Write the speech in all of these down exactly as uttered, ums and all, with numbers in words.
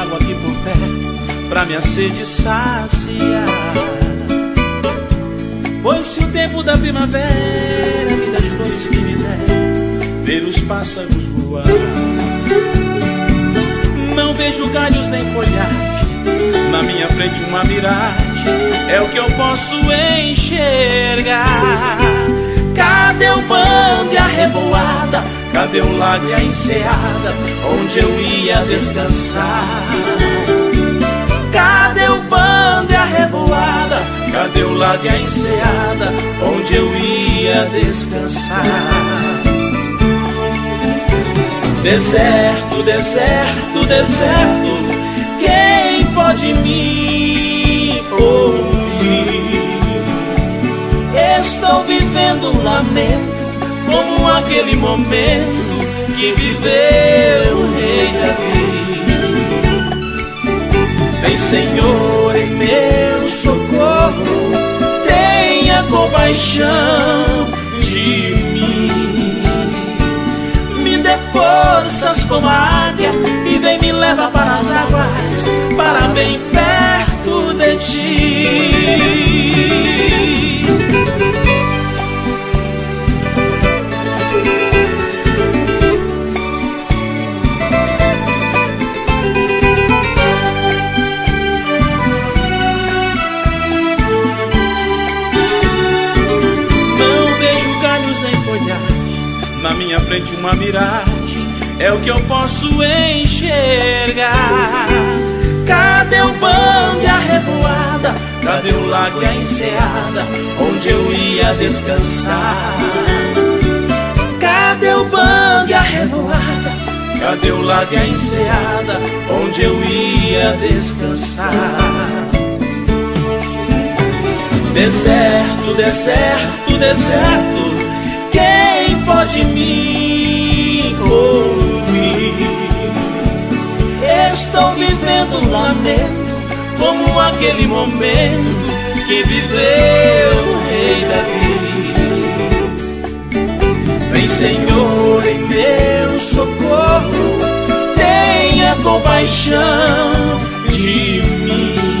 água aqui por terra pra minha sede saciar. Pois se o tempo da primavera me das flores que me der, ver os pássaros voar, não vejo galhos nem folhagem, na minha frente uma miragem é o que eu posso enxergar. Cadê o bando e a revoada? Cadê o lago e a enseada onde eu ia descansar? Cadê o bando e a revoada? Cadê o lago e a enseada onde eu ia descansar? Deserto, deserto, deserto, quem pode me ouvir? Estou vivendo um lamento como aquele momento que viveu o rei Davi. Vem, Senhor, em meu socorro, tenha compaixão de mim. Me dê forças como a águia e vem me leva para as águas, para bem perto de ti. Na minha frente uma miragem é o que eu posso enxergar. Cadê o bando e a revoada? Cadê o lago e a enseada onde eu ia descansar? Cadê o bando e a revoada? Cadê o lago e a enseada onde eu ia descansar? Deserto, deserto, deserto, quem pode me ouvir? Estou vivendo um lamento como aquele momento que viveu o rei Davi. Vem, Senhor, em meu socorro, tenha compaixão de mim.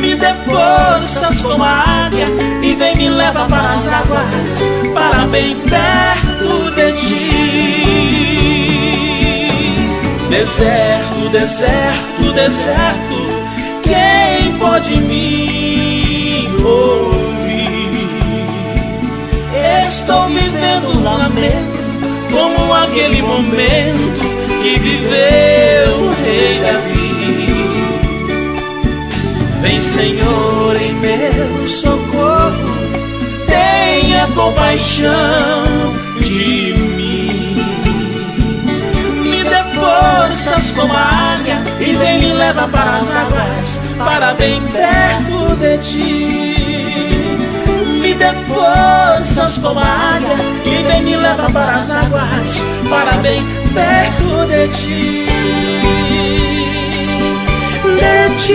Me dê forças como a águia e vem me leva para as águas, para bem perto de ti. Deserto, deserto, deserto, quem pode me ouvir? Estou vivendo um lamento como aquele momento que viveu o rei Davi. Vem, Senhor, em meu socorro, tenha compaixão de mim. Me dê forças como a águia e vem me leva para as águas, para bem perto de ti. Me dê forças como a águia e vem me leva para as águas, para bem perto de ti. De ti.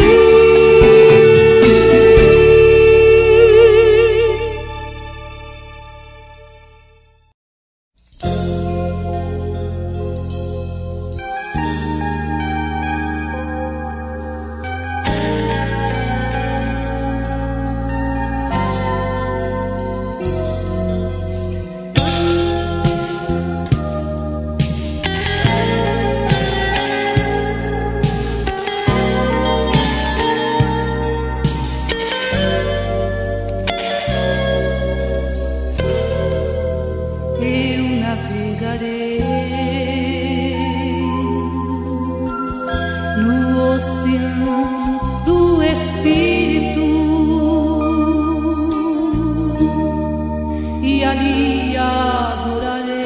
E ali adorarei.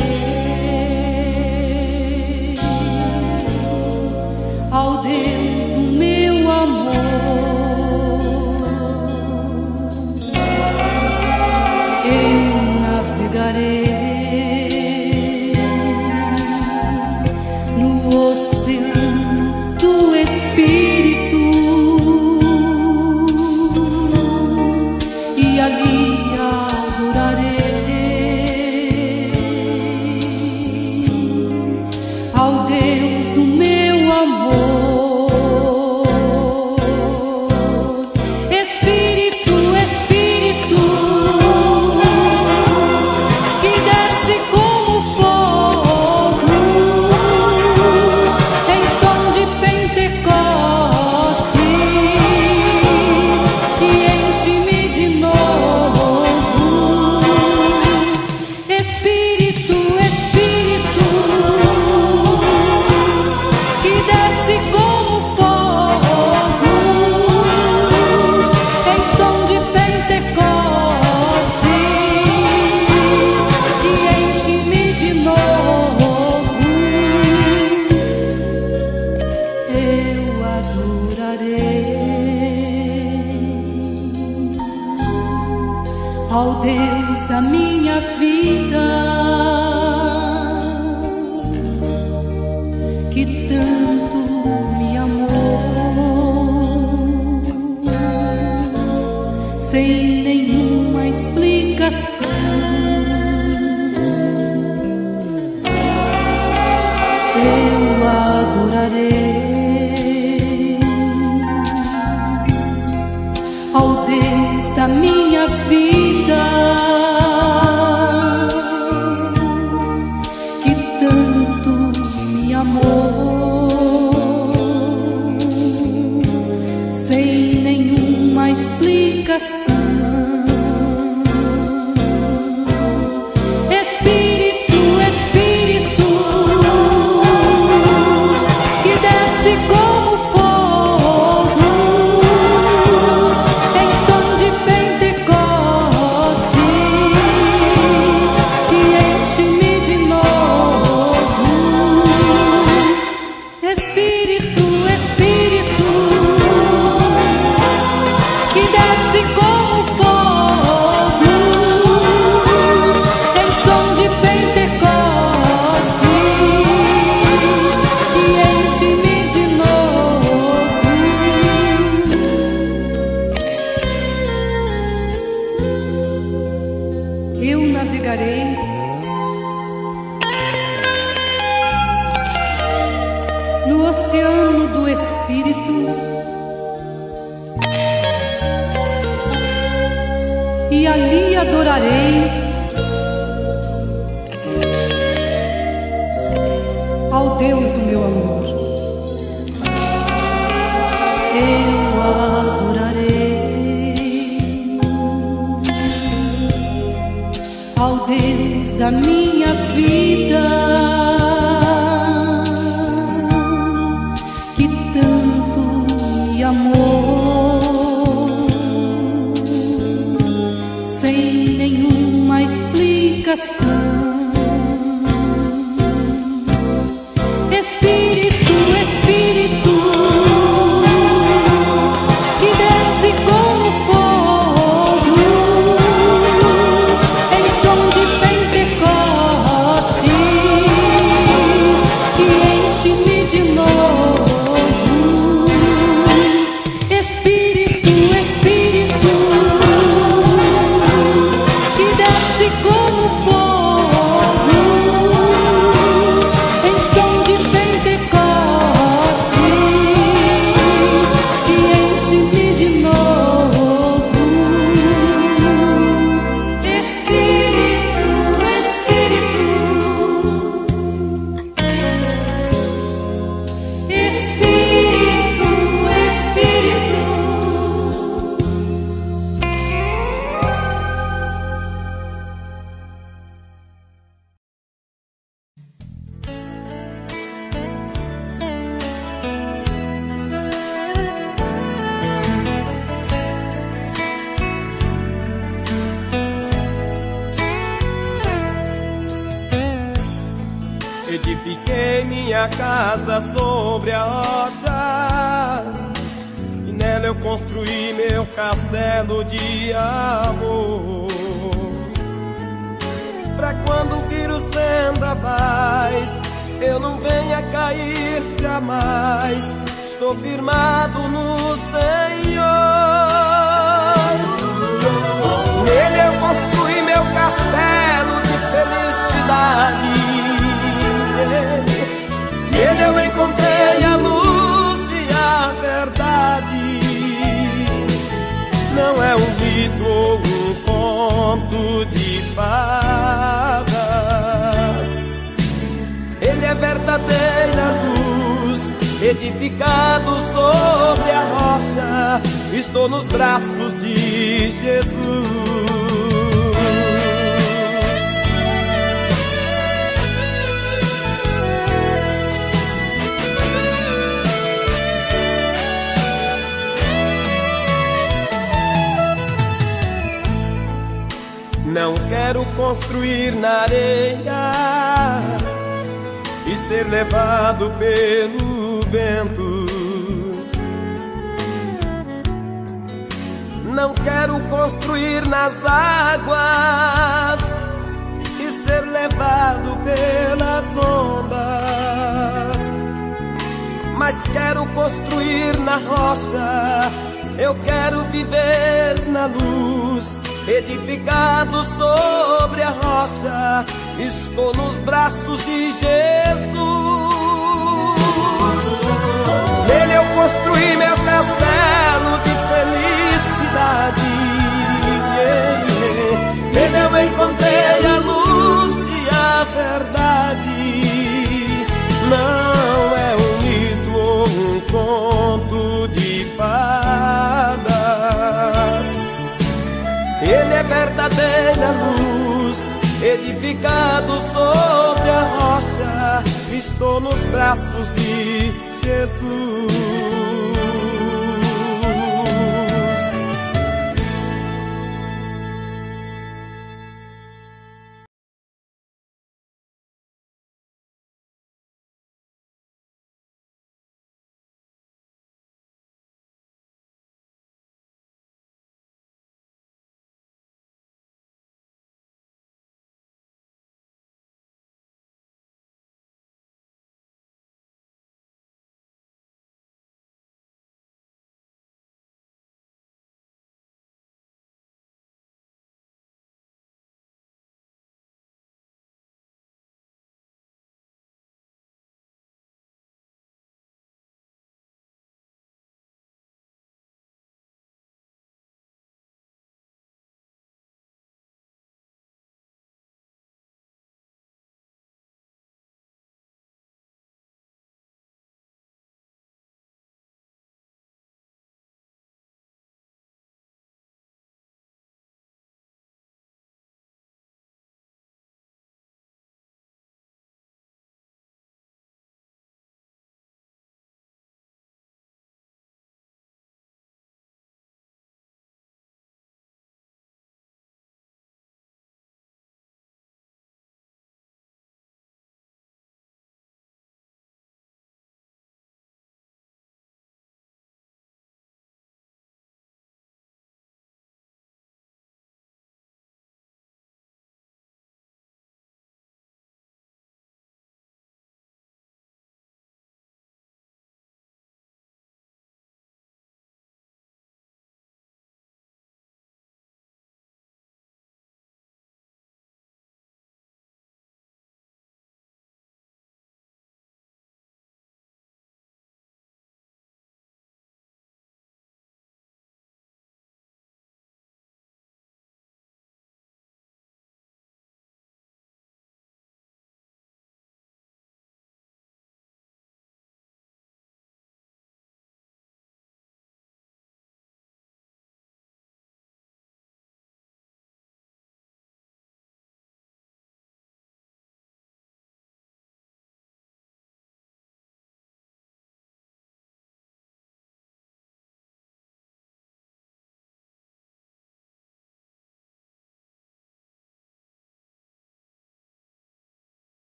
ao Deus da minha vida, que tanto me amou, sem nenhuma explicação. Eu adorarei ao Deus da minha vida, que tanto me amou, sem nenhuma explicação. No oceano do Espírito, e ali adorarei ao Deus do meu amor. Eu adorarei ao Deus da minha vida, sem nenhuma explicação. Espírito, Espírito, que desce como fogo em som de Pentecostes, que enche-me de novo. Espírito, Espírito, edifiquei minha casa sobre a rocha, e nela eu construí meu castelo de amor. Pra quando vir os vendavais, eu não venha cair jamais, estou firmado no Senhor. Nele eu construí meu castelo de felicidade, nele eu encontrei a luz e a verdade. Não é um mito ou um conto de fadas, ele é verdadeira luz, edificado sobre a rocha, estou nos braços de Jesus. Não quero construir na areia e ser levado pelo vento. Não quero construir nas águas e ser levado pelas ondas, mas quero construir na rocha. Eu quero viver na luz, edificado sobre a rocha. Estou nos braços de Jesus. Nele eu construí meu castelo de felicidade. Nele eu encontrei a luz e a verdade. Não é um mito ou um conto de fadas. Ele é verdadeira luz. Edificado sobre a rocha, estou nos braços de Jesus.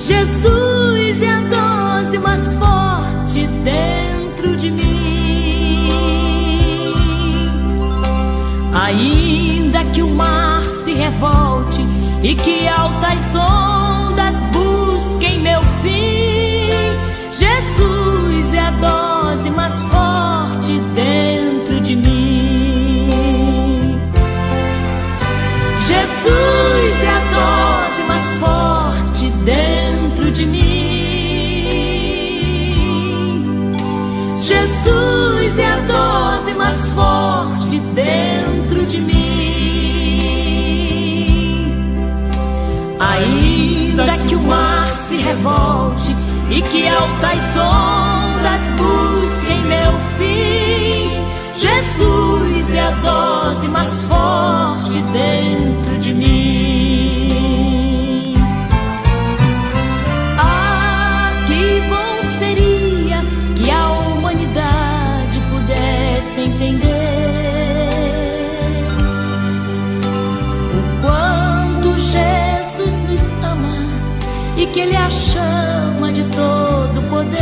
Jesus é a dose mais forte dele. ainda que o mar se revolte e que altas ondas busquem meu fim, Jesus é a dose mais forte dentro de mim. Ah, que bom seria que a humanidade pudesse entender e que Ele a chama de todo poder.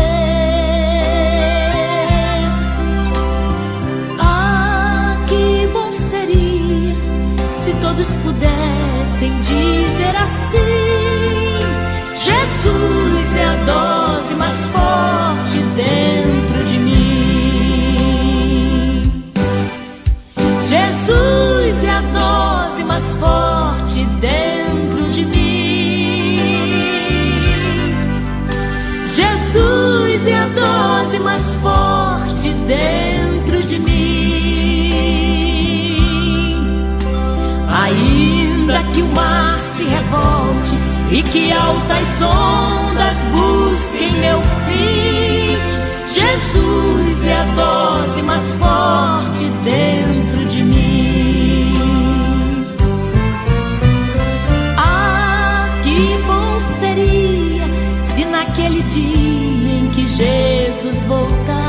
Ah, que bom seria se todos pudessem dizer assim: Jesus é a dose mais forte dentro de mim. Jesus é a dose mais forte dentro de mim. Jesus é a dose mais forte dentro de mim. Ainda que o mar se revolte e que altas ondas busquem meu fim, Jesus é a dose mais forte dentro de mim. Ah, que bom seria se naquele dia que Jesus voltar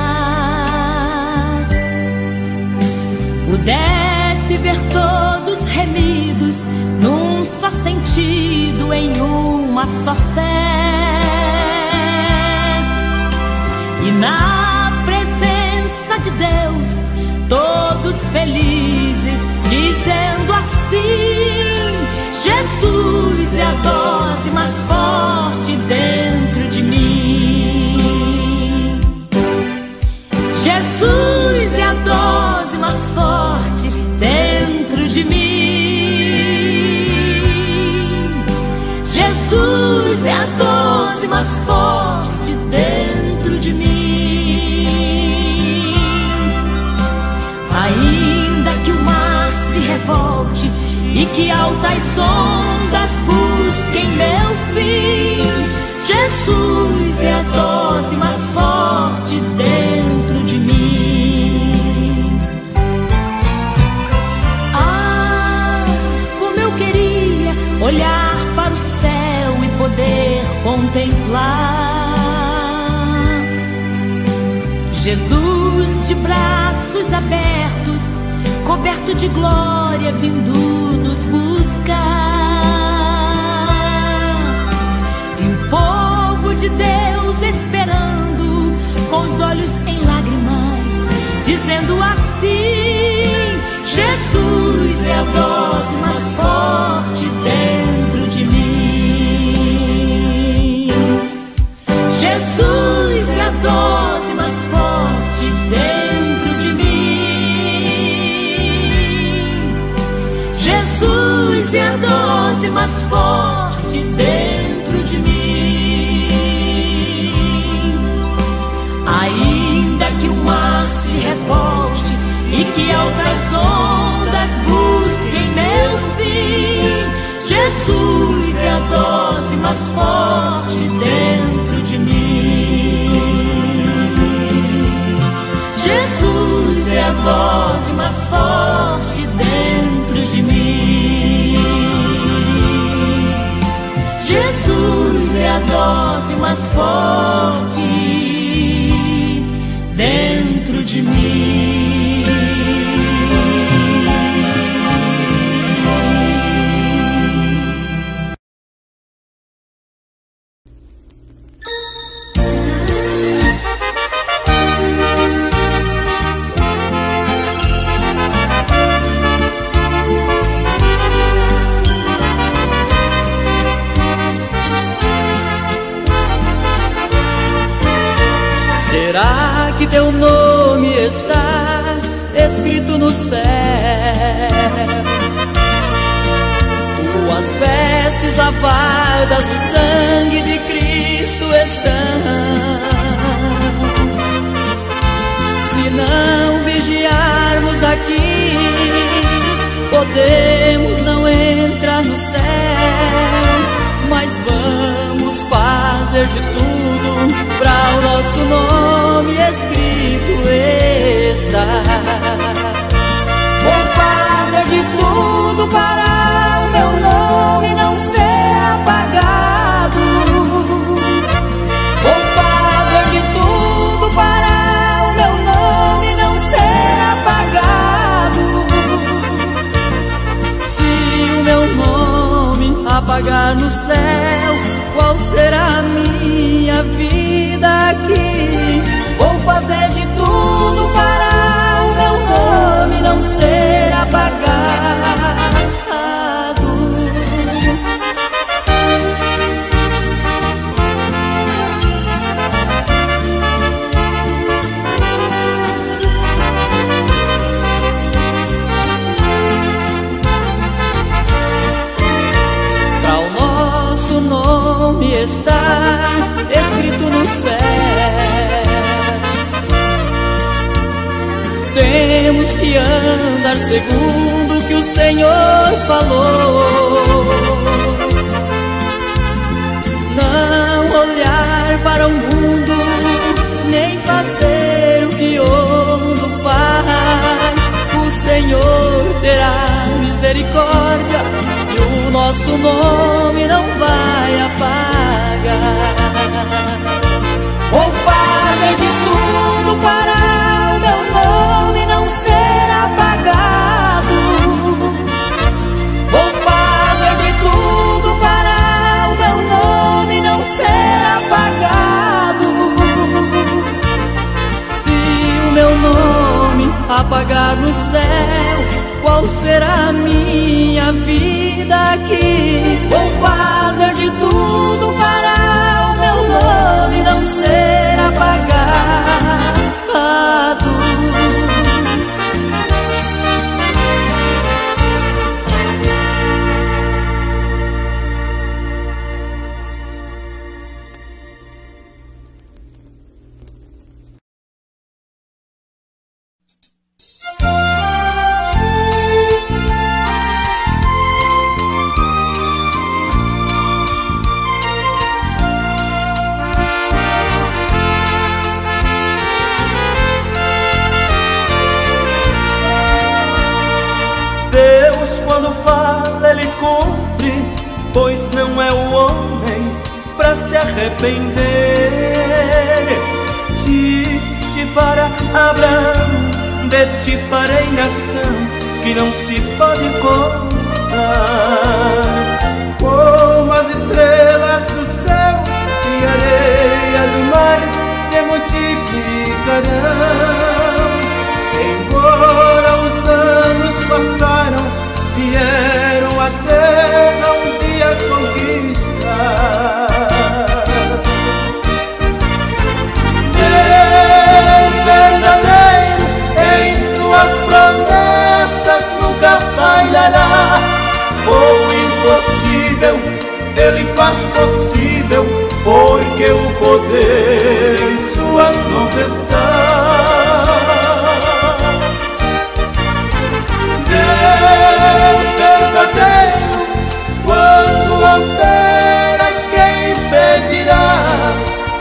pudesse ver todos remidos num só sentido, em uma só fé, e na presença de Deus todos felizes, dizendo assim: Jesus é a dose mais forte dentro de mim. Jesus é a dose mais forte dentro de mim. Jesus é a dose mais forte dentro de mim. Ainda que o mar se revolte e que altas ondas busquem meu fim, Jesus é a dose mais forte dentro de mim. Ah, como eu queria olhar para o céu e poder contemplar Jesus de braços abertos, coberto de glória, vindo nos buscar. E o povo de Deus esperando, com os olhos em lágrimas, dizendo assim: Jesus é a dose mais forte dentro de mim. Jesus é a dose mais forte dentro de mim. Jesus é a dose mais forte dentro de mim. Ainda que o mar se revolte e que altas ondas busquem meu fim, Jesus é a dose mais forte dentro de mim. Jesus é a dose mais forte dentro de mim. Jesus é a dose mais forte dentro de mim. Escrito no céu, tuas vestes lavadas do sangue de Cristo estão. Se não vigiarmos aqui, podemos não entrar no céu, mas vamos fazer de tudo pra o nosso nome escrito estar. Vou fazer de tudo para o meu nome não ser apagado. Vou fazer de tudo para o meu nome não ser apagado. Se o meu nome apagar no céu, qual será a minha vida aqui? Vou fazer de tudo para o meu nome não ser apagado. Para o nosso nome estar escrito no céu, temos que andar segundo o que o Senhor falou. Não olhar para o mundo, nem fazer o que o mundo faz. O Senhor terá misericórdia e o nosso nome não vai apagar. Vou fazer de tudo para o meu nome não ser apagado. Vou fazer de tudo para o meu nome não ser apagado. Se o meu nome apagar no céu, qual será a minha vida aqui? Vou fazer de tudo para o meu nome não ser apagado. Arrepender. Disse para Abraão: de ti farei nação que não se pode contar. Como as estrelas do céu e a areia do mar se multiplicarão. Embora os anos passaram, vieram a terra um dia conquistar. O impossível ele faz possível, porque o poder em suas mãos está. Deus verdadeiro, quando altera, quem impedirá?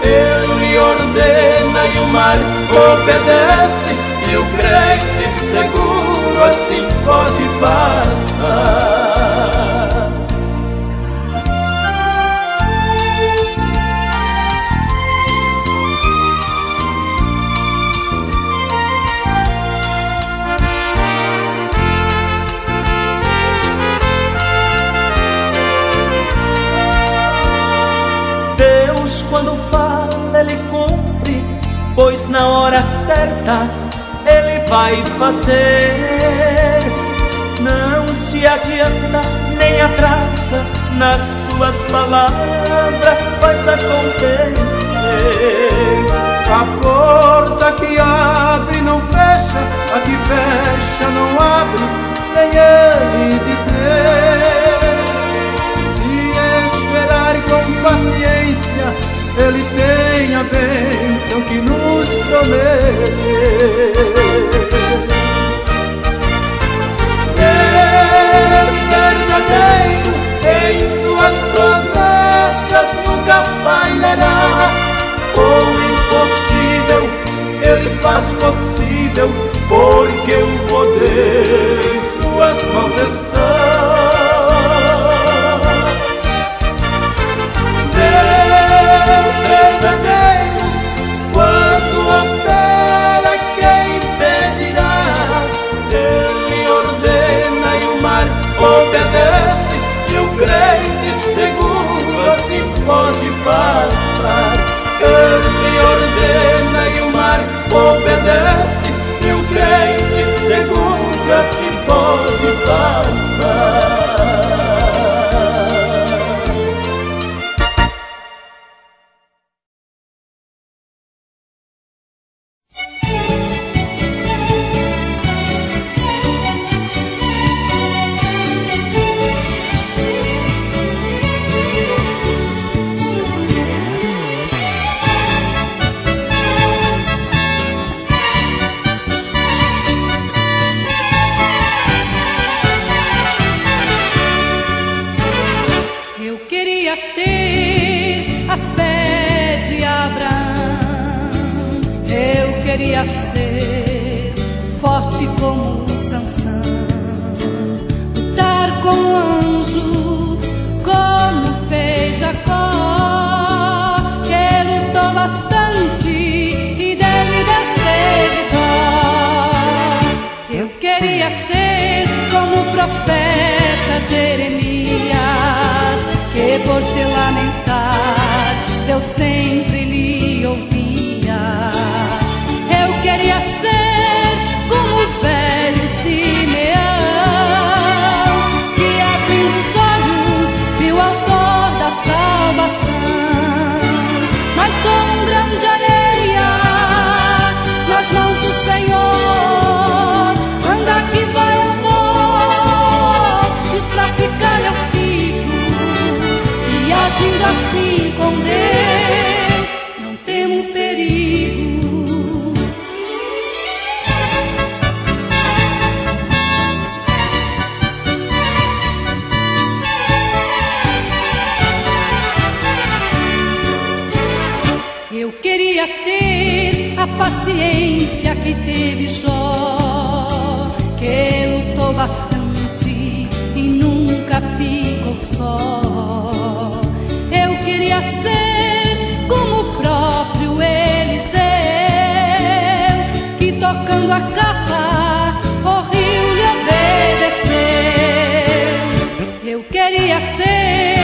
Ele ordena e o mar obedece, e o crente seguro assim pode passar. Pois na hora certa ele vai fazer. Não se adianta nem atrasa, nas suas palavras faz acontecer. A porta que abre não fecha, a que fecha não abre, sem ele dizer. Se esperar com paciência, ele tem a bênção que nos prometeu. Deus verdadeiro, em suas promessas nunca falhará. possível, porque o poder em suas mãos está. Deus verdadeiro, quando opera, quem impedirá? Ele ordena e o mar obedece, e o crente seguro assim pode passar. Ele ordena e o mar obedece, e o crente seguro assim pode passar. Queria ser forte como Sansão, lutar como um anjo, como fez Jacó, que lutou bastante e dele Deus teve dó. Eu queria ser como o profeta Jeremias, que por se lamentar Deus sempre lhe ouvia. Queria ser como o velho Simeão, que abrindo os olhos viu o autor da salvação. Mas sou um grão de areia nas mãos do Senhor. Anda que vai, eu vou. Diz pra ficar, eu fico. E agindo assim com Deus, não temo perigo. Queria ter a paciência que teve Jó, que lutou bastante e nunca ficou só. Eu queria ser como o próprio Eliseu, que tocando a capa o rio lhe obedeceu. Eu queria ser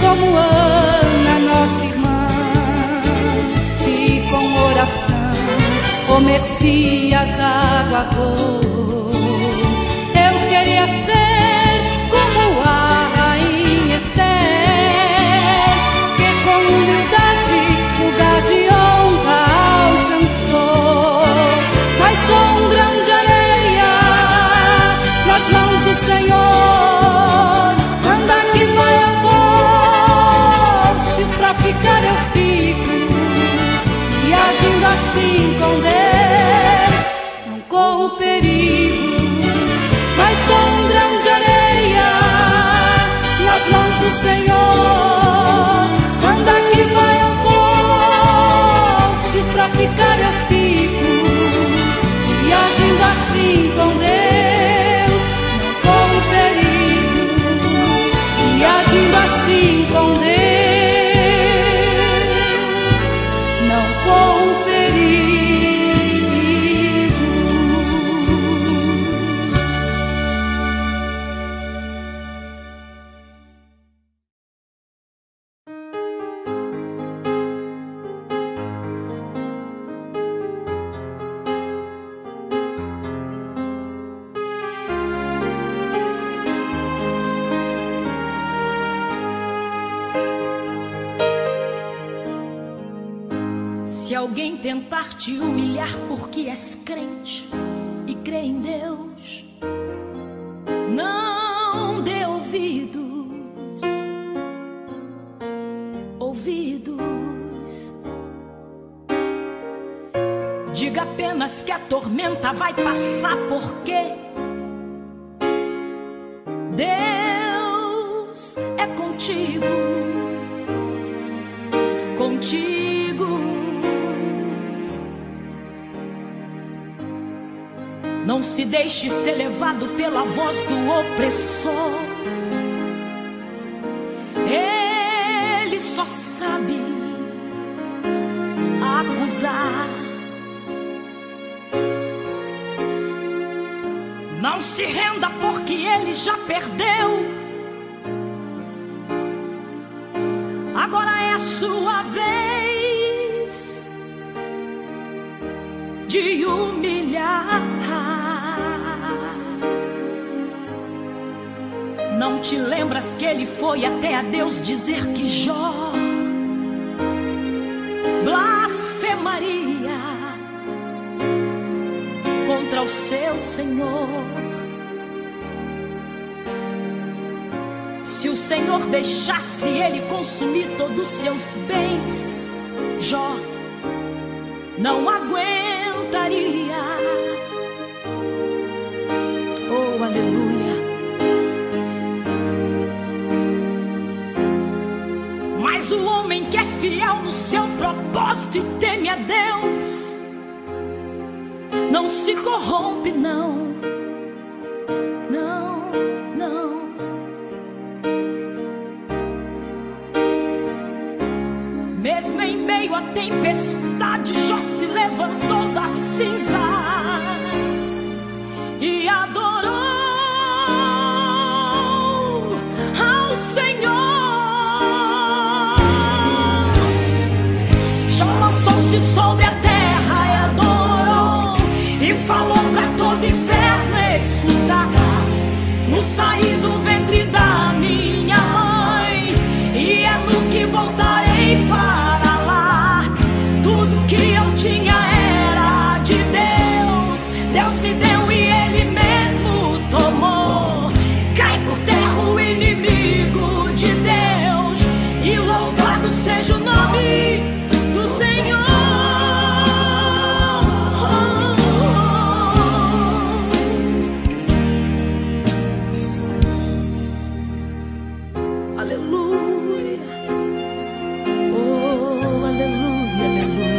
como Ana, nossa irmã, o Messias aguardou. Eu queria ser como a rainha Ester, que com humildade lugar de honra alcançou. Mas sou um grão de areia nas mãos do Senhor. Anda que vai, eu vou. Diz pra ficar, eu fico. E agindo assim com Deus, não corro perigo. Mas sou um grão de areia nas mãos do Senhor. Anda que vai, eu vou. Diz pra ficar, eu fico. E agindo assim com Deus, não corro perigo. E agindo assim com Deus, tentar te humilhar porque és crente e crê em Deus, não dê ouvidos, ouvidos. Diga apenas que a tormenta vai passar porque Deus é contigo, contigo. Não se deixe ser levado pela voz do opressor. Ele só sabe acusar. Não se renda porque ele já perdeu. Agora é a sua vez de humilhar. Não te lembras que ele foi até a Deus dizer que Jó blasfemaria contra o seu Senhor? Se o Senhor deixasse ele consumir todos os seus bens, Jó não aguentaria. Oh, aleluia! Mas o homem que é fiel no seu propósito e teme a Deus não se corrompe, não. Mesmo em meio à tempestade, Jó se levantou das cinzas e adorou ao Senhor. Jó lançou-se sobre a terra e adorou, e falou pra todo inferno escutar: no sair do ventre da minha mãe, e é no que voltarei para. Seja o nome do Senhor. Aleluia. Oh, aleluia, aleluia.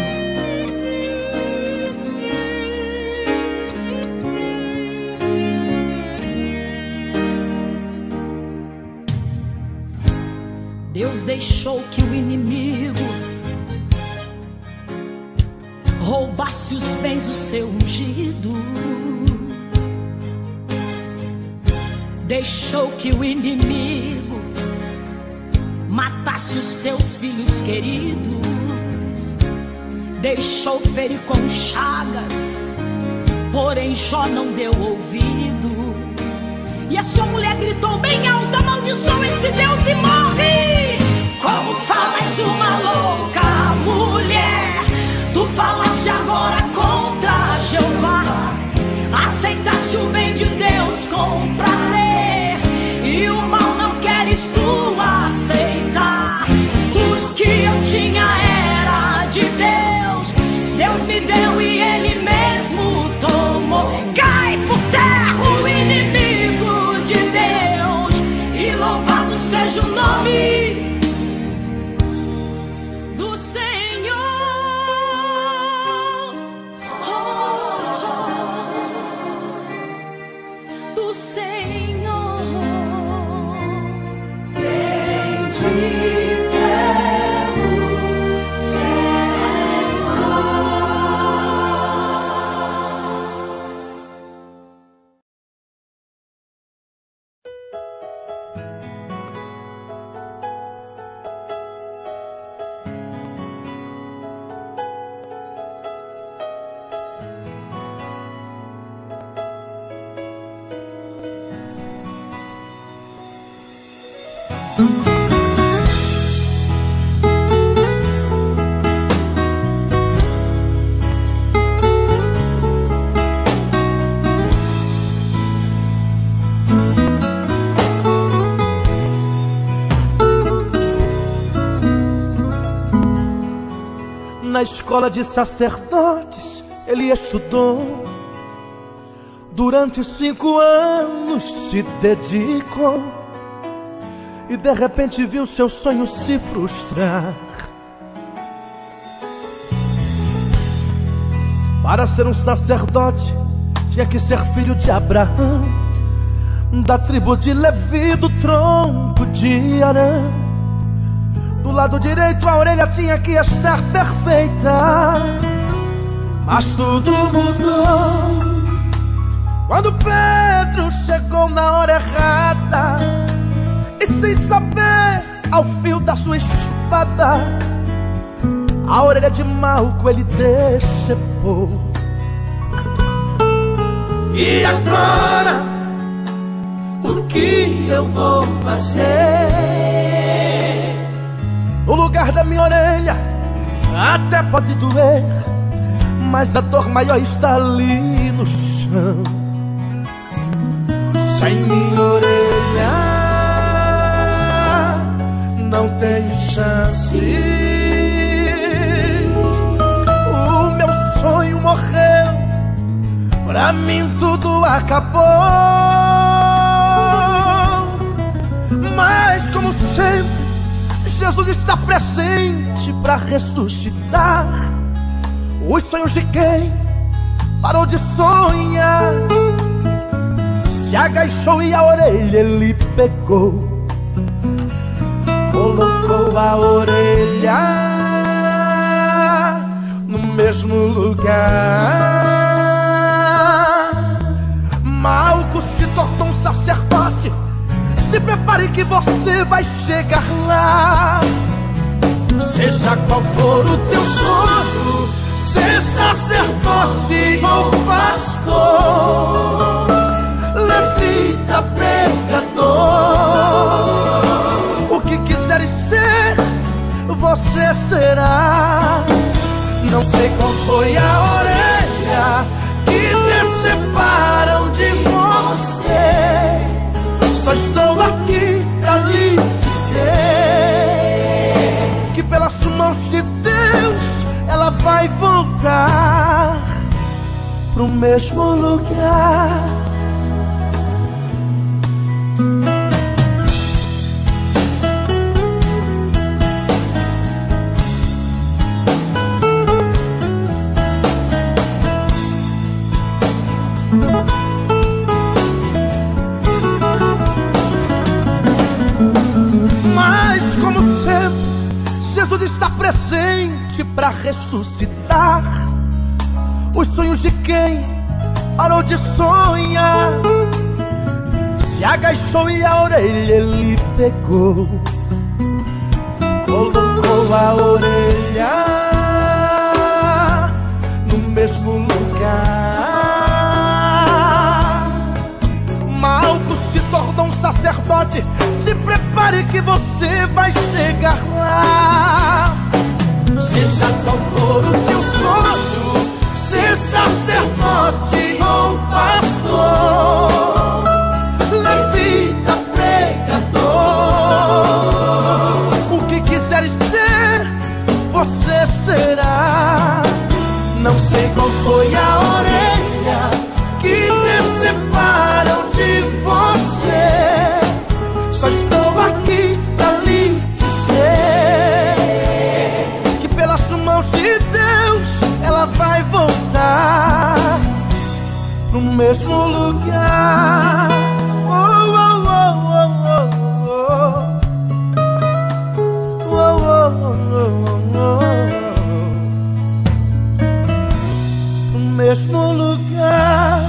Deus deixou que o inimigo roubasse os bens do seu ungido. Deixou que o inimigo matasse os seus filhos queridos. Deixou ferir com chagas, porém Jó não deu ouvido. E a sua mulher gritou bem alto: amaldiçoa esse Deus e morre! Como falas uma louca mulher, tu falaste agora contra Jeová. Aceitaste o bem de Deus com prazer, e o mal não queres tu aceitar. Tudo que eu tinha era de Deus, Deus me deu e Ele mesmo tomou. Cai por terra o inimigo de Deus, e louvado seja o nome Senhor. Bendito é o Senhor. Na escola de sacerdotes ele estudou, durante cinco anos se dedicou, e de repente viu seu sonho se frustrar. Para ser um sacerdote Tinha que ser filho de Abraão, da tribo de Levi, do tronco de Arã. Do lado direito a orelha tinha que estar perfeita, mas tudo mudou quando Pedro chegou na hora errada. E sem saber, ao fio da sua espada, a orelha de Malco ele decepou. E agora, o que eu vou fazer? O lugar da minha orelha até pode doer, mas a dor maior está ali no chão. Sem minha orelha não tenho chance. Morreu, pra mim tudo acabou. Mas como sempre, Jesus está presente pra ressuscitar os sonhos de quem parou de sonhar. Se agachou e a orelha ele pegou, colocou a orelha mesmo lugar. Malco se tornou um sacerdote. Se prepare que você vai chegar lá. Seja qual for o teu sonho, ser sacerdote ou pastor, levita, pregador, o que quiseres ser, você será. Não sei qual foi a orelha que deceparam de você, só estou aqui pra lhe dizer que pelas mãos de Deus ela vai voltar pro mesmo lugar. Pra ressuscitar os sonhos de quem parou de sonhar. Se agachou e a orelha ele pegou, colocou a orelha no mesmo lugar. Malco se tornou um sacerdote. Se prepare que você vai chegar lá. Seja qual for o teu sonho, ser sacerdote ou pastor, levita, pregador, o que quiseres ser, você será. Não sei qual foi a orelha que deceparam de você, só estou aqui pra lhe dizer de Deus, ela vai voltar no mesmo lugar. Oh, oh, oh, oh, oh, oh, oh, oh, no mesmo lugar.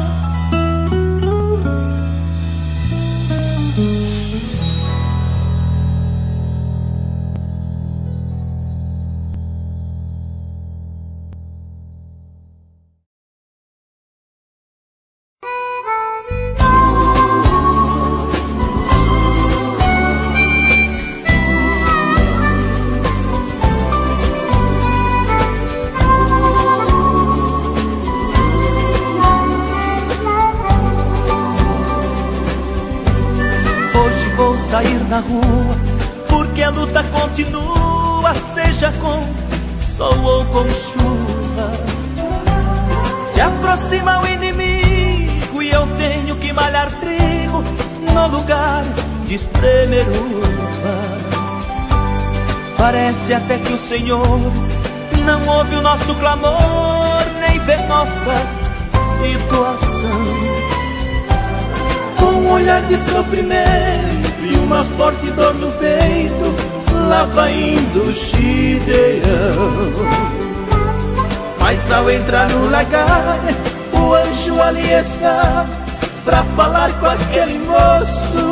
Na rua, porque a luta continua, seja com sol ou com chuva. Se aproxima o inimigo e eu tenho que malhar trigo no lugar de espremer uva. Parece até que o Senhor não ouve o nosso clamor, nem vê nossa situação, com um olhar de sofrimento e uma forte dor no peito, lá vai indo Gideão. Mas ao entrar no lagar, o anjo ali está pra falar com aquele moço: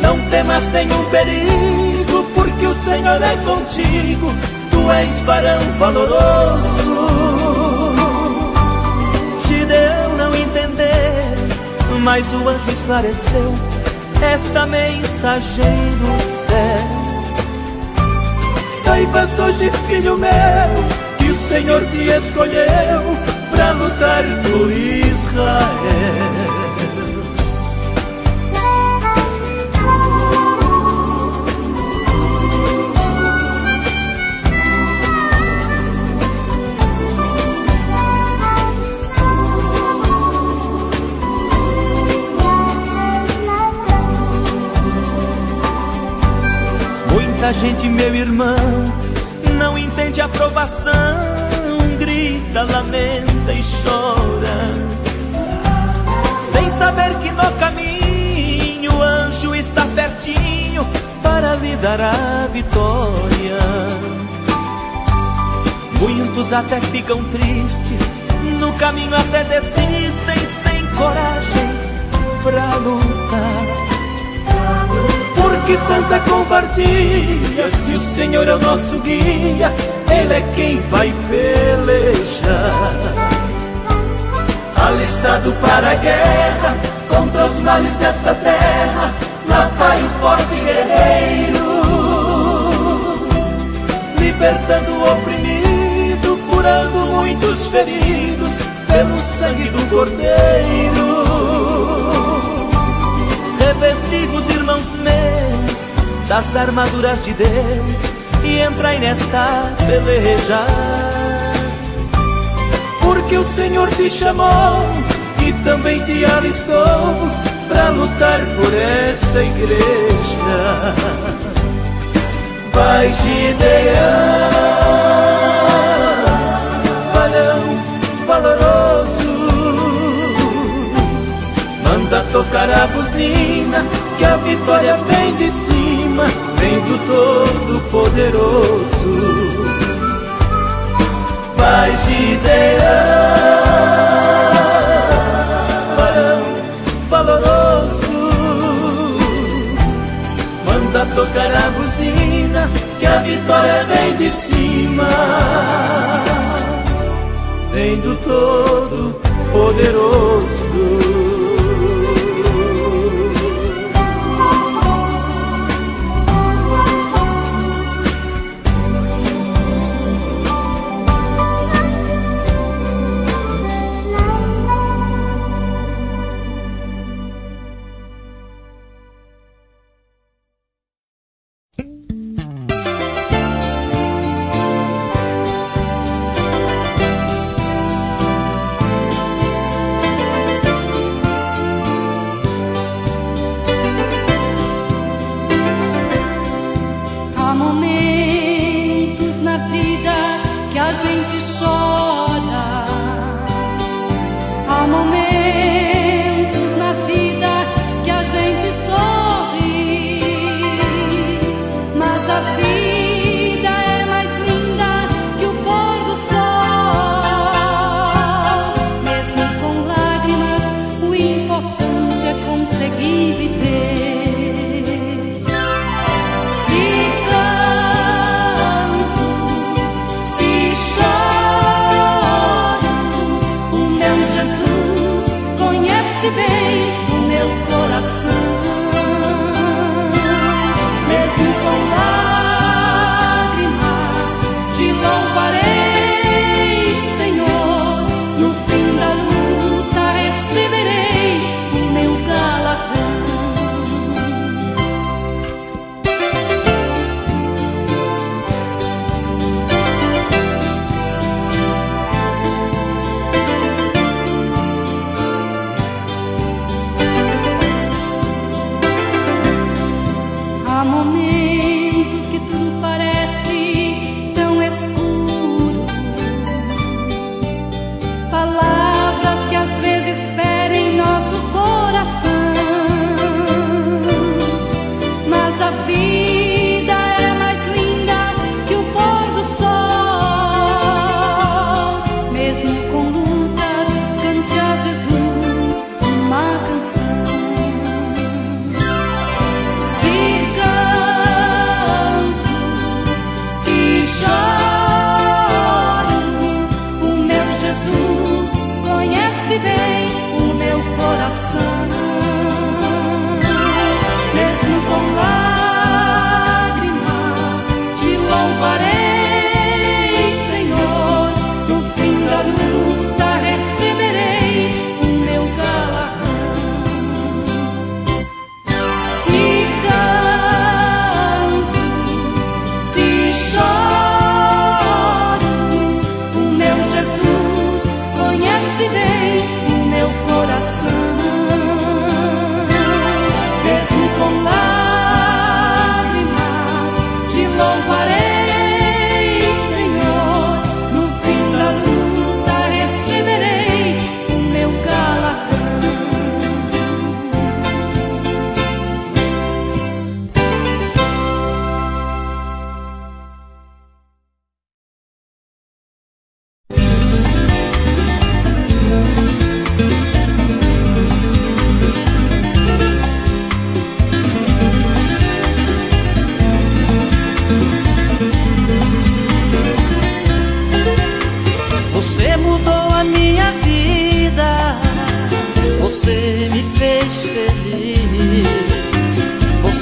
não temas nenhum perigo, porque o Senhor é contigo, tu és varão valoroso. Gideão não entendeu, mas o anjo esclareceu esta mensagem do céu: saibas hoje, filho meu, que o Senhor te escolheu pra lutar por Israel. Muita gente, meu irmão, não entende a provação, grita, lamenta e chora, sem saber que no caminho o anjo está pertinho para lhe dar a vitória. Muitos até ficam tristes, no caminho até desistem, sem coragem pra lutar. Que tanta covardia, se o Senhor é o nosso guia, Ele é quem vai pelejar. Alistado para a guerra, contra os males desta terra, lá vai o forte guerreiro, libertando o oprimido, curando muitos feridos, pelo sangue do Cordeiro. Revestido os irmãos meus das armaduras de Deus, e entrai nesta peleja, porque o Senhor te chamou e também te alistou pra lutar por esta igreja. Vai, Gideão, varão valoroso, manda tocar a buzina, que a vitória vem de si, vem do Todo-Poderoso. Vai, Gideão, varão valoroso, manda tocar a buzina, que a vitória vem de cima, vem do Todo-Poderoso.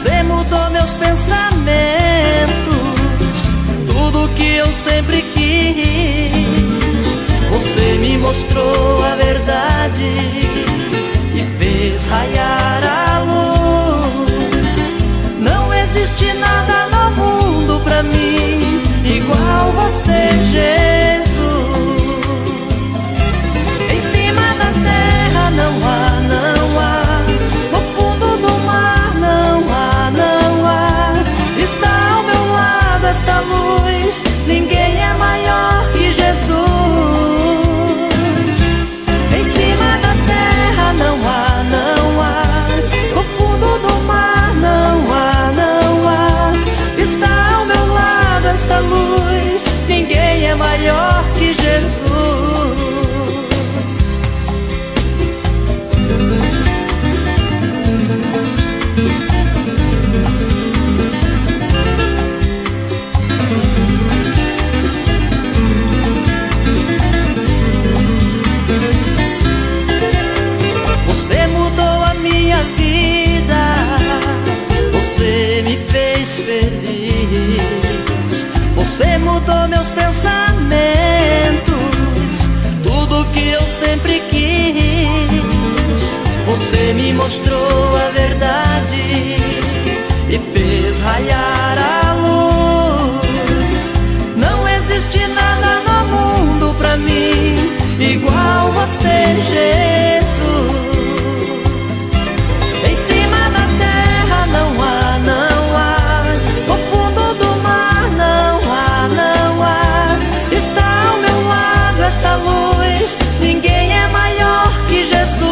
Você mudou meus pensamentos, tudo que eu sempre quis. Você me mostrou a verdade e fez raiar a luz. Não existe nada no mundo pra mim igual você, Jesus. Em cima da terra não há, não há. Está ao meu lado esta luz, ninguém é maior que Jesus. Em cima da terra não há, não há. No fundo do mar não há, não há. Está ao meu lado esta luz, ninguém é maior que Jesus. Você me fez feliz. Você mudou meus pensamentos, tudo que eu sempre quis. Você me mostrou a verdade e fez raiar a luz. Não existe nada no mundo pra mim igual você, Jesus. Em cima da terra não há, não há. No fundo do mar não há, não há. Está ao meu lado esta luz, ninguém é maior que Jesus.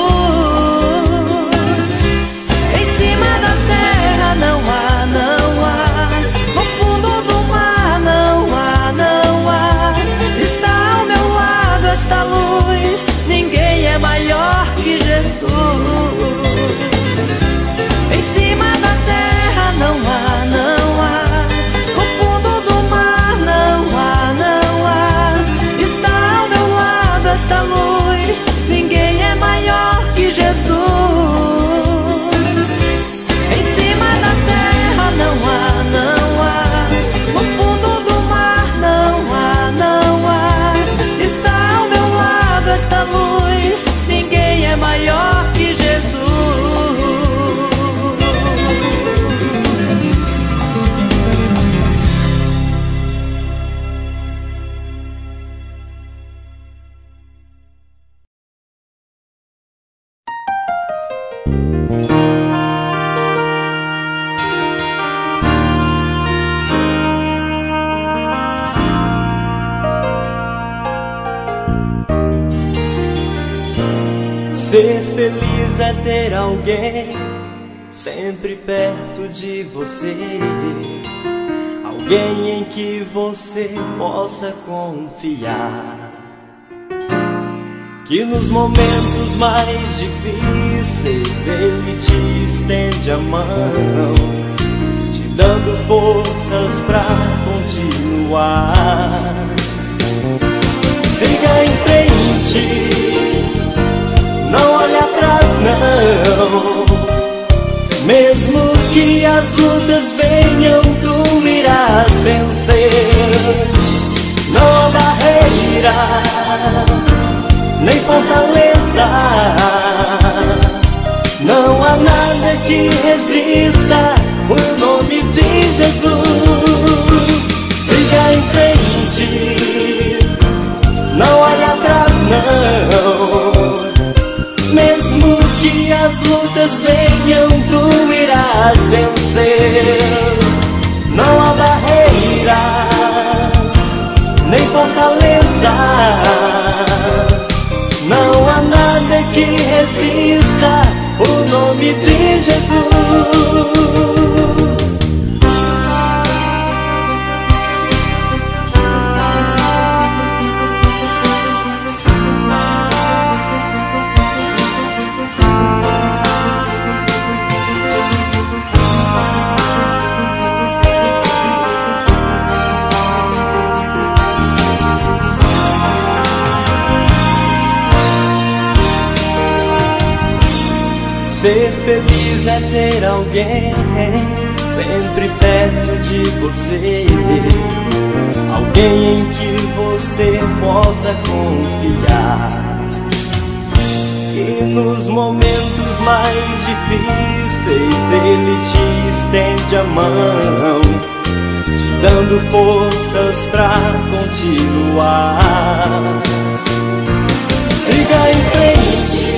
Em cima da terra não há, não há. No fundo do mar não há, não há. Está ao meu lado esta luz, ninguém é maior que Jesus. Em cima da terra não há, não há. No fundo do mar não há, não há. Está ao meu lado esta luz, ninguém é maior que Jesus. Em cima da terra não há, não há. No fundo do mar não há, não há. Está ao meu lado esta luz, ninguém é maior que Jesus. Ser feliz é ter alguém sempre perto de você, alguém em que você possa confiar, que nos momentos mais difíceis ele te estende a mão, te dando forças pra continuar. Siga em frente, não olhe atrás não, mesmo que as lutas venham, tu irás vencer. Não há barreiras, nem fortalezas, não há nada que resista o nome de Jesus. Siga em frente, não olhe atrás não, mesmo que as lutas venham, tu irás vencer. Não há barreiras, nem fortalezas, não há nada que resista o nome de Jesus. Ser feliz é ter alguém sempre perto de você, alguém em que você possa confiar. E nos momentos mais difíceis ele te estende a mão, te dando forças pra continuar. Siga em frente,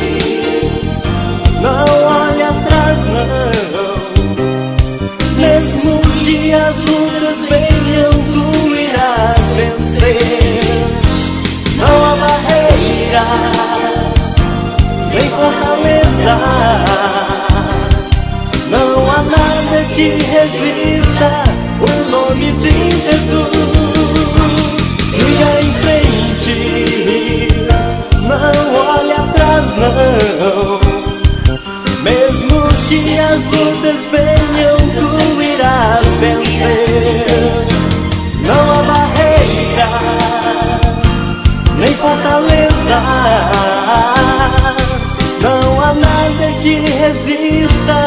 não olhe atrás não, mesmo que as lutas venham, tu irás vencer. Não há barreiras, nem fortalezas, não há nada que resista o nome de Jesus. Siga em frente, não olhe atrás não, mesmo que as lutas venham, tu irás vencer. Não há barreiras, nem fortalezas, não há nada que resista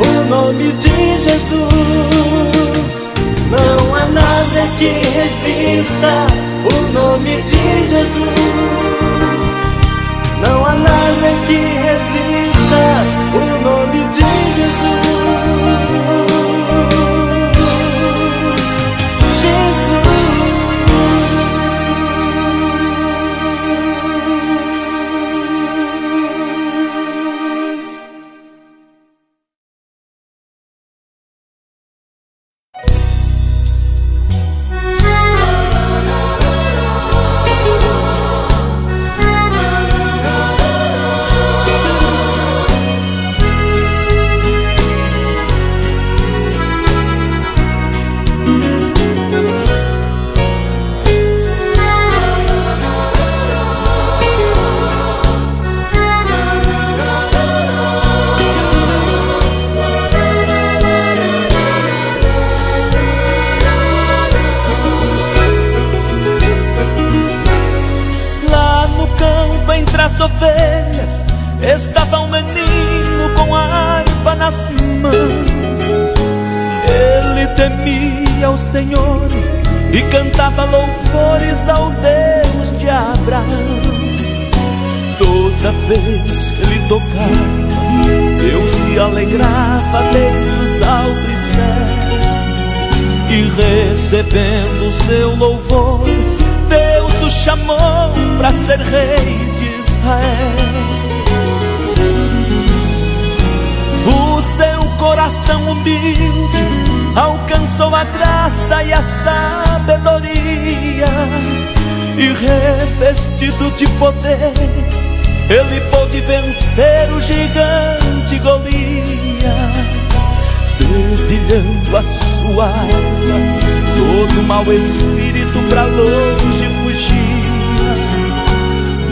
o nome de Jesus. Não há nada que resista o nome de Jesus. Não há nada que resista o nome de Jesus. Jesus. Estava um menino com a harpa nas mãos. Ele temia o Senhor e cantava louvores ao Deus de Abraão. Toda vez que ele tocava, eu se alegrava desde os altos céus. E recebendo o seu louvor, Deus o chamou para ser rei de Israel. O seu coração humilde alcançou a graça e a sabedoria, e revestido de poder, ele pôde vencer o gigante Golias. Dedilhando a sua arma, todo mau espírito pra longe fugia.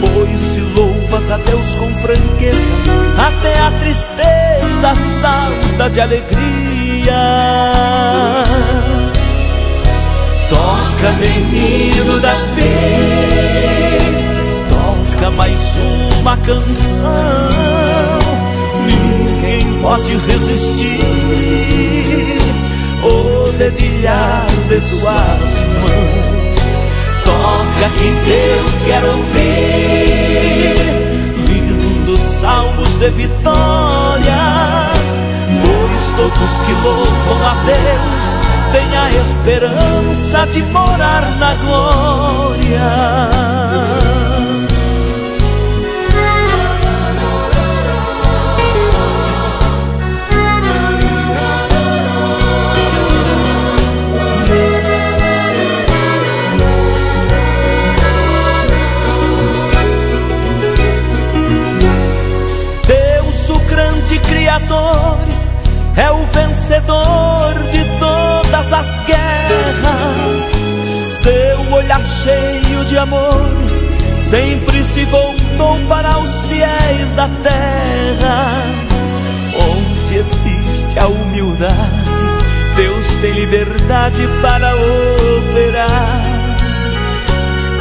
Pois se louvas a Deus com franqueza, até a tristeza salta de alegria. Toca, menino da fé, toca mais uma canção. Ninguém pode resistir ou dedilhar de suas mãos. Toca que Deus quer ouvir lindos salmos de vitórias, pois todos que louvam a Deus têm a esperança de morar na glória. É o vencedor de todas as guerras. Seu olhar cheio de amor sempre se voltou para os fiéis da terra. Onde existe a humildade, Deus tem liberdade para operar.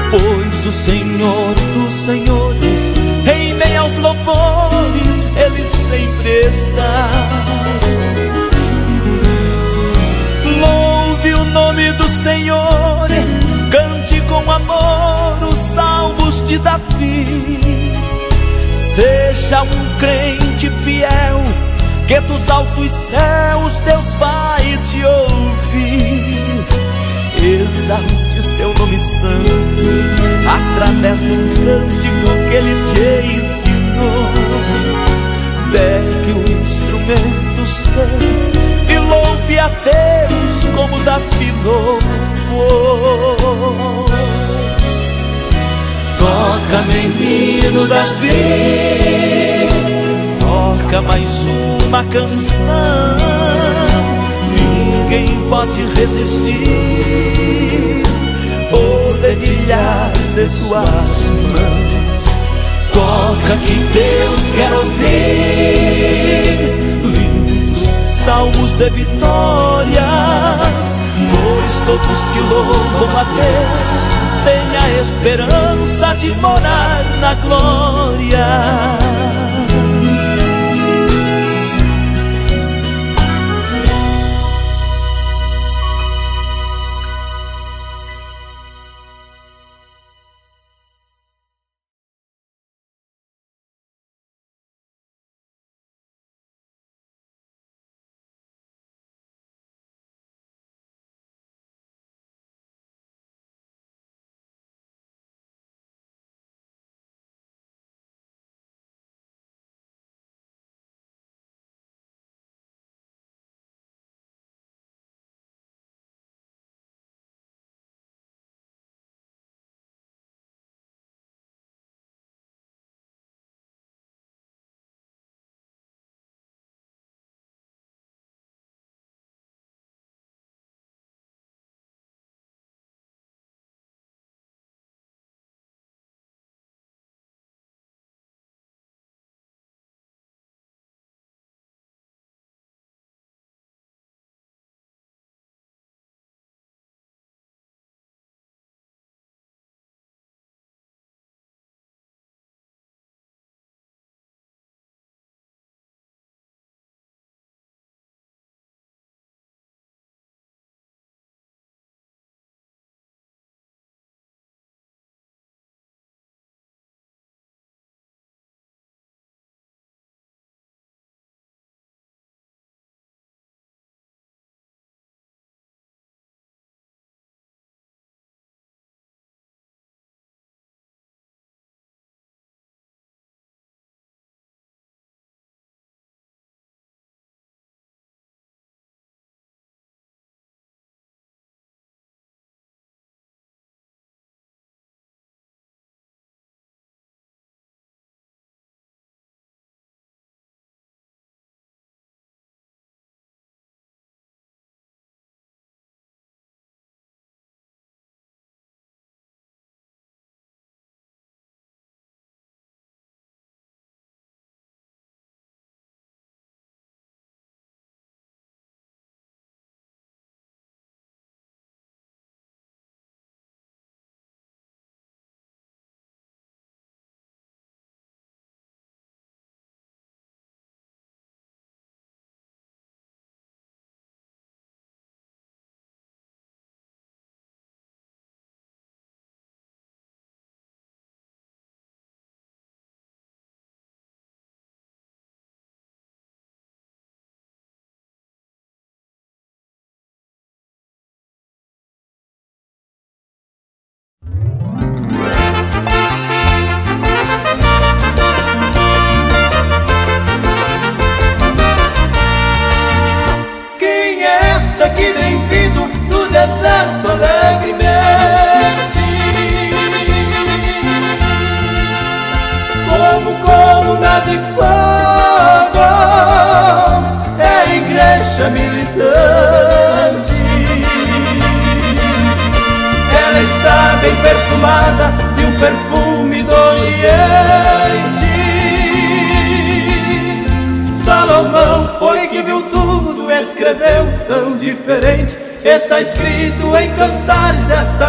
Pois o Senhor dos Senhores, em meio aos louvores, ele presta e presta. Louve o nome do Senhor, cante com amor os salmos de Davi. Seja um crente fiel, que dos altos céus Deus vai te ouvir. Exalte seu nome santo através do cântico que ele te ensinou. Pegue o instrumento seu e louve a Deus como Davi louvou. Toca, menino Davi, toca mais uma canção. Ninguém pode resistir o dedilhar de tuas mãos. Toca que Deus quer ouvir lindos salmos de vitórias, pois todos que louvam a Deus têm a esperança de morar na glória.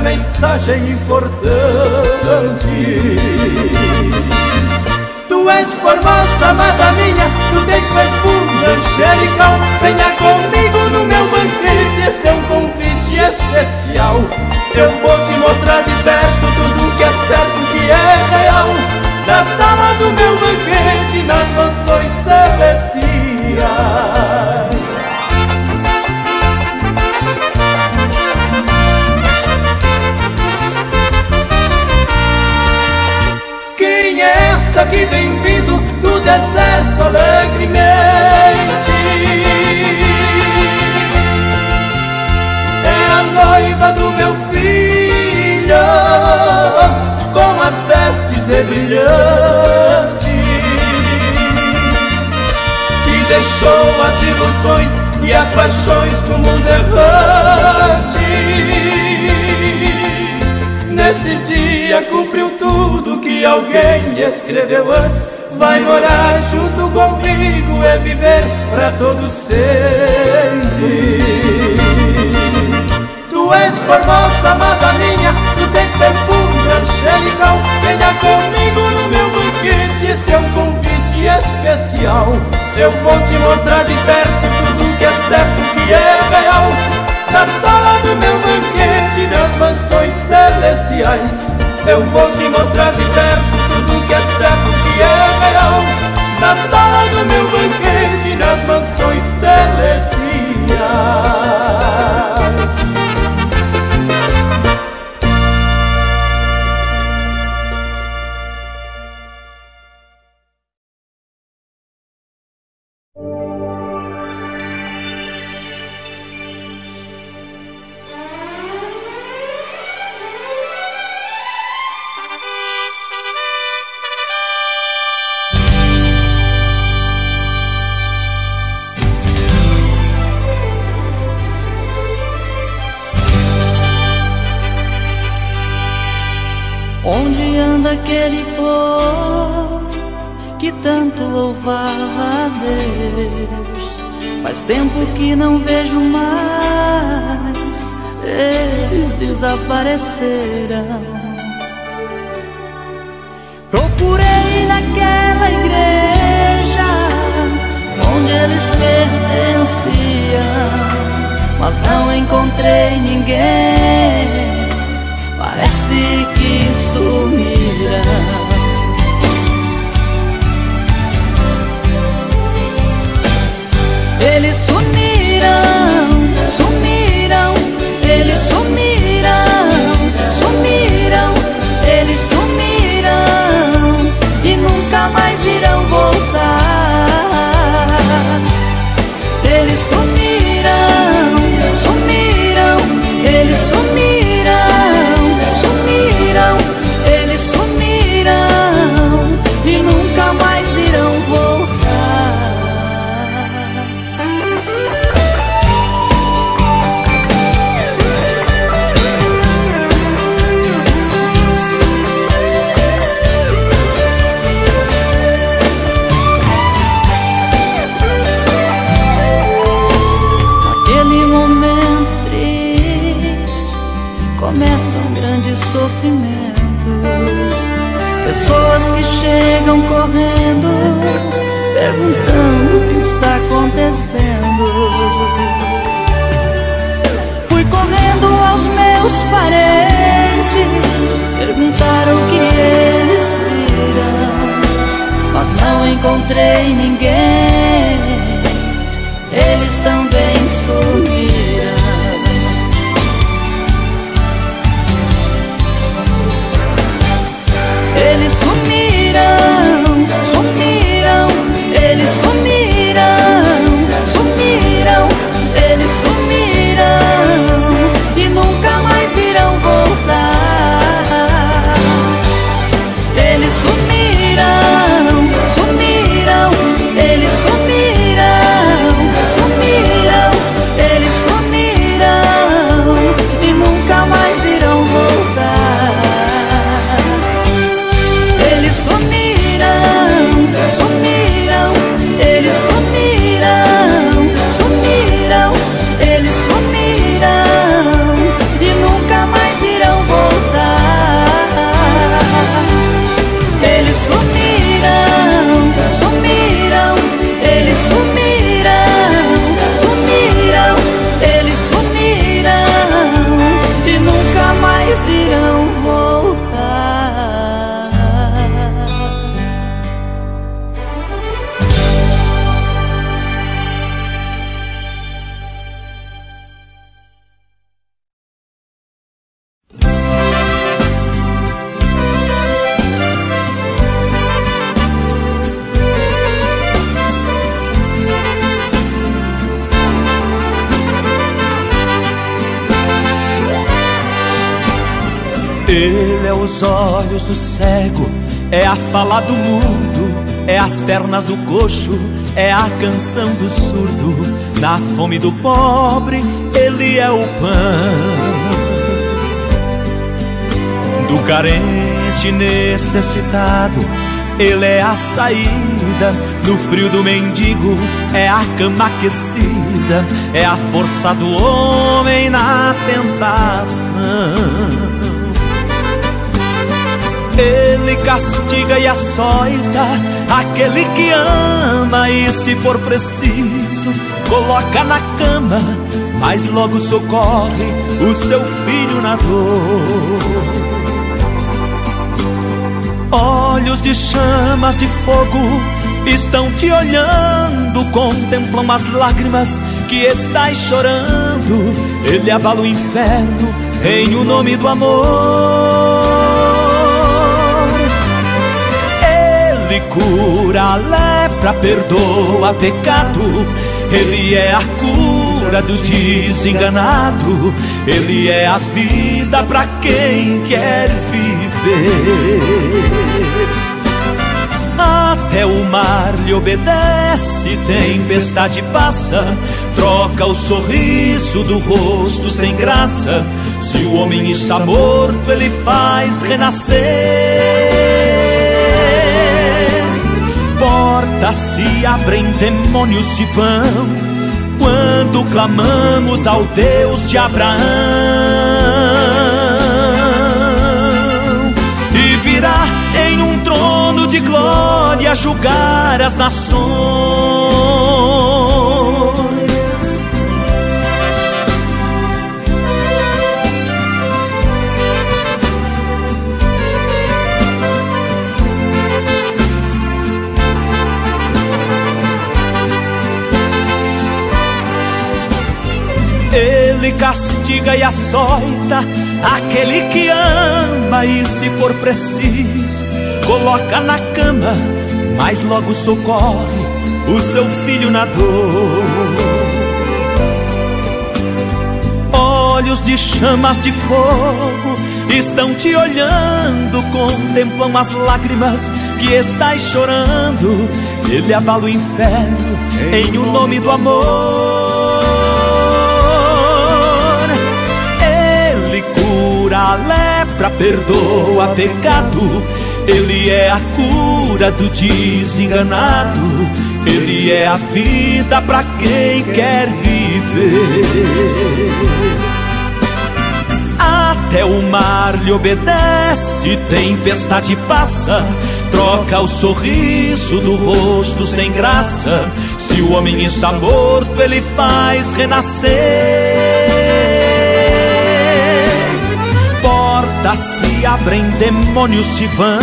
Mensagem importante. Tu Tu és formosa, amada minha, tu tens perfume angelical. Venha comigo no meu banquete, este é um convite especial. Eu vou te mostrar de perto tudo que é certo, que é real. Na sala do meu banquete, nas mansões celestiais. Que vem vindo do deserto alegremente, é a noiva do meu filho, com as vestes de brilhante, que deixou as ilusões e as paixões do mundo errante. Nesse dia cumpriu tudo que alguém escreveu antes. Vai morar junto comigo, é viver pra todo sempre. Tu és formosa, amada minha, tu tens perfume angelical. Venha comigo no meu banquete, este é um convite especial. Eu vou te mostrar de perto tudo que é certo, que é real. Na sala do meu banquete, nas mansões celestiais, eu vou te mostrar de perto tudo que é certo, que é real. Na sala do meu banquete, nas mansões celestiais. Aquele povo que tanto louvava a Deus, faz tempo que não vejo mais, eles desapareceram. Procurei naquela igreja onde eles pertenciam, mas não encontrei ninguém, parece que sumirá. Eles sumiram, sumiram, eles sumiram, sumiram, eles sumiram e nunca mais irão voltar. Eles sumiram, sumiram, eles sumiram. Pessoas que chegam correndo, perguntando o que está acontecendo. Fui correndo aos meus parentes, perguntaram o que eles viram, mas não encontrei ninguém, eles também sumiram. Eles sumiram, sumiram, eles sumiram, sumiram, eles sumiram e nunca mais irão voltar. Eles sumiram, sumiram, eles sumiram, sumiram. Ele é os olhos do cego, é a fala do mudo, é as pernas do coxo, é a canção do surdo. Na fome do pobre, ele é o pão do carente necessitado, ele é a saída. No frio do mendigo, é a cama aquecida, é a força do homem na tentação. Ele castiga e açoita aquele que ama, e se for preciso coloca na cama, mas logo socorre o seu filho na dor. Olhos de chamas de fogo estão te olhando, contemplam as lágrimas que estás chorando. Ele abala o inferno em o nome do amor. Ele cura a lepra, perdoa pecado, ele é a cura do desenganado, ele é a vida pra quem quer viver. Até o mar lhe obedece, tempestade passa, troca o sorriso do rosto sem graça. Se o homem está morto, ele faz renascer. Portas se abrem, demônios se vão, quando clamamos ao Deus de Abraão. E virá em um trono de glória julgar as nações. Ele castiga e açoita aquele que ama, e se for preciso coloca na cama, mas logo socorre o seu filho na dor. Olhos de chamas de fogo estão te olhando, contemplam as lágrimas que estás chorando. Ele abala o inferno em o nome do amor. A lepra, perdoa pecado, ele é a cura do desenganado, ele é a vida pra quem quer viver. Até o mar lhe obedece, tempestade passa, troca o sorriso do rosto sem graça. Se o homem está morto, ele faz renascer. Portas se abrem, demônios se vão,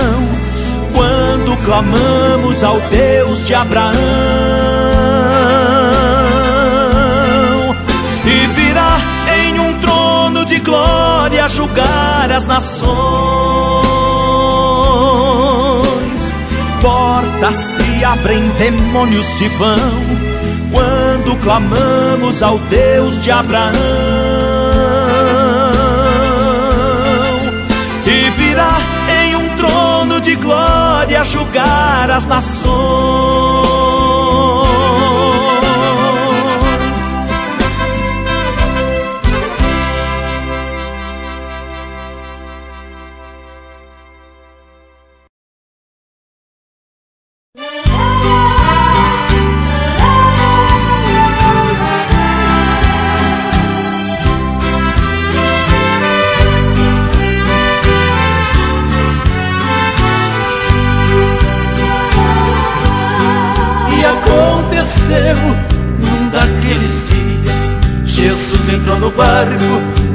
quando clamamos ao Deus de Abraão. E virá em um trono de glória julgar as nações. Portas se abrem, demônios se vão, quando clamamos ao Deus de Abraão. De glória julgar as nações.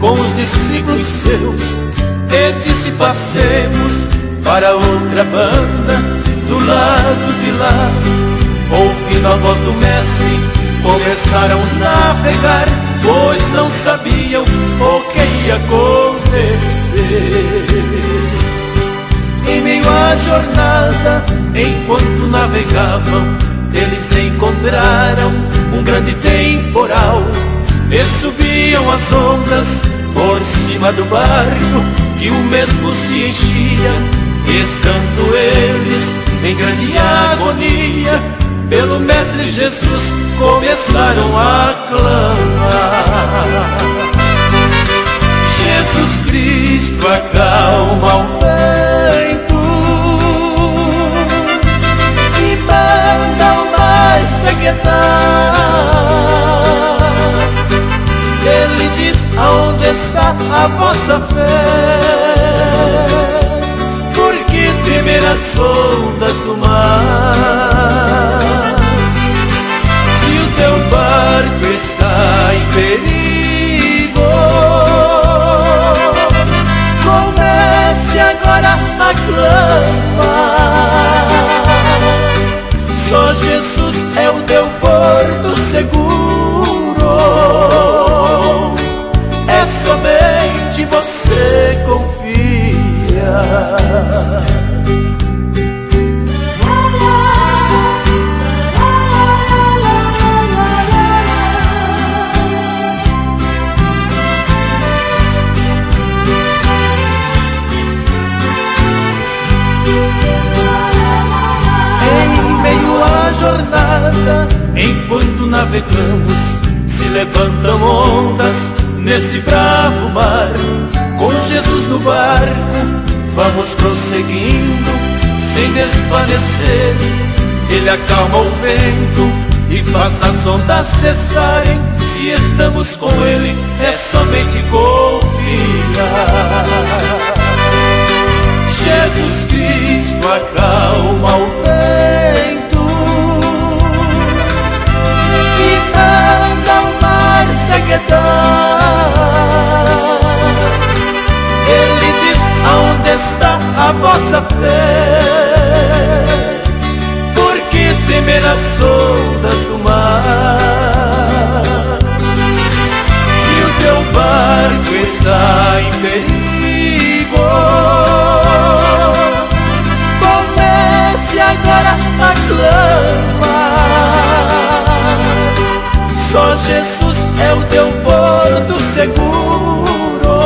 Com os discípulos seus e disse: passemos para outra banda do lado de lá. Ouvindo a voz do mestre, começaram a navegar, pois não sabiam o que ia acontecer. Em meio à jornada, enquanto navegavam, eles encontraram um grande temporal. E subiam as ondas por cima do barco, e o mesmo se enchia, estando eles em grande agonia, pelo Mestre Jesus começaram a clamar. Jesus Cristo, acalma o vento e manda o mar se aquietar. Ele diz: aonde está a vossa fé? Por que temer as ondas do mar? Se o teu barco está em perigo, comece agora a clamar. Só Jesus é o teu porto seguro, somente você confia. Em meio à jornada, enquanto navegamos, se levantam ondas neste bravo mar. Com Jesus no barco, vamos prosseguindo sem desvanecer. Ele acalma o vento e faz as ondas cessarem. Se estamos com Ele, é somente confiar. Jesus Cristo acalma o vento e manda o mar se aquietar. Ele diz: aonde está a vossa fé? Por que temer as ondas do mar? Se o teu barco está em perigo, comece agora a clamar. Só Jesus é o teu porto seguro,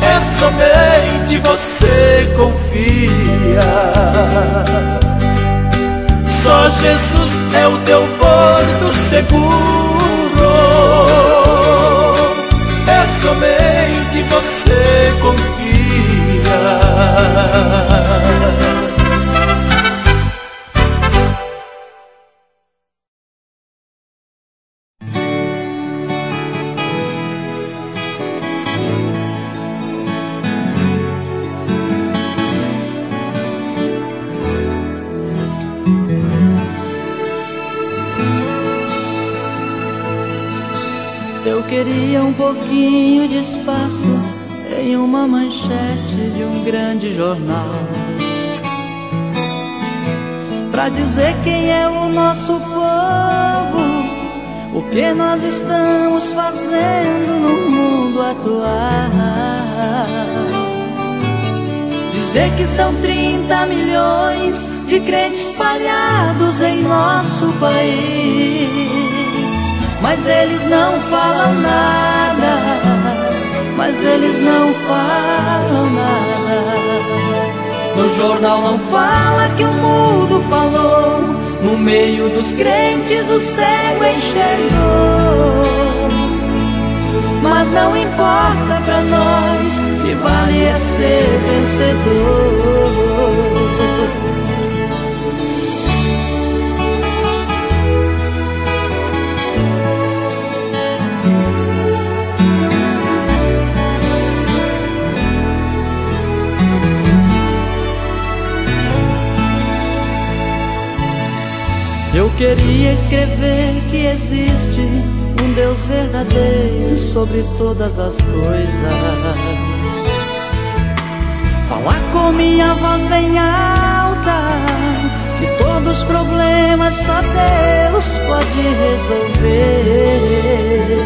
é somente você confia. Só Jesus é o teu porto seguro, é somente você confia. Espaço em uma manchete de um grande jornal, pra dizer quem é o nosso povo, o que nós estamos fazendo no mundo atual. Dizer que são trinta milhões de crentes espalhados em nosso país, mas eles não falam nada. Mas eles não falam nada. No jornal não fala que o mudo falou, no meio dos crentes o cego enxergou. Mas não importa pra nós, que vale é ser vencedor. Eu queria escrever que existe um Deus verdadeiro sobre todas as coisas, falar com minha voz bem alta que todos os problemas só Deus pode resolver.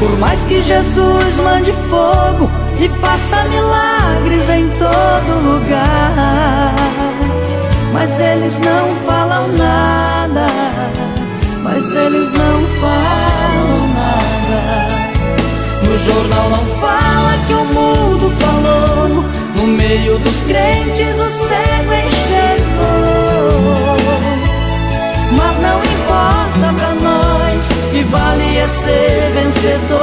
Por mais que Jesus mande fogo e faça milagres em todo lugar, mas eles não falam nada, mas eles não falam nada. O jornal não fala que o mundo falou. No meio dos crentes o cego enxergou. Mas não importa pra nós, que vale é ser vencedor.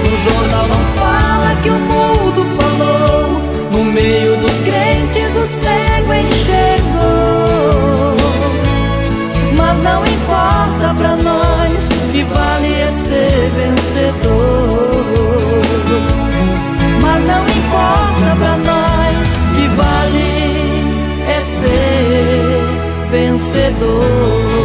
O jornal não fala que o mundo falou. No meio dos crentes o cego enxergou. Mas não importa pra nós, que vale é ser vencedor. Mas não importa pra nós, que vale é ser vencedor.